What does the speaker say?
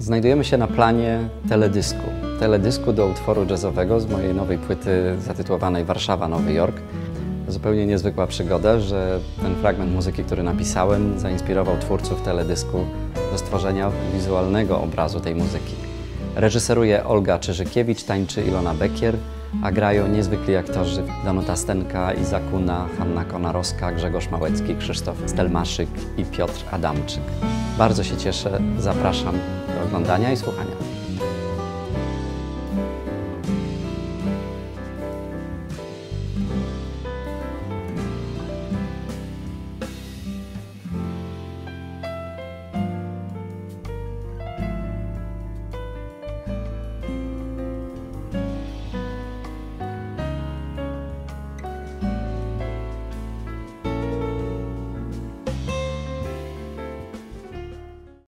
Znajdujemy się na planie teledysku. Teledysku do utworu jazzowego z mojej nowej płyty zatytułowanej Warszawa, Nowy Jork. Zupełnie niezwykła przygoda, że ten fragment muzyki, który napisałem, zainspirował twórców teledysku do stworzenia wizualnego obrazu tej muzyki. Reżyseruje Olga Czyżykiewicz, tańczy Ilona Bekier, a grają niezwykli aktorzy Danuta Stenka, Izakuna, Hanna Konarowska, Grzegorz Małecki, Krzysztof Stelmaszyk i Piotr Adamczyk. Bardzo się cieszę, zapraszam do oglądania i słuchania.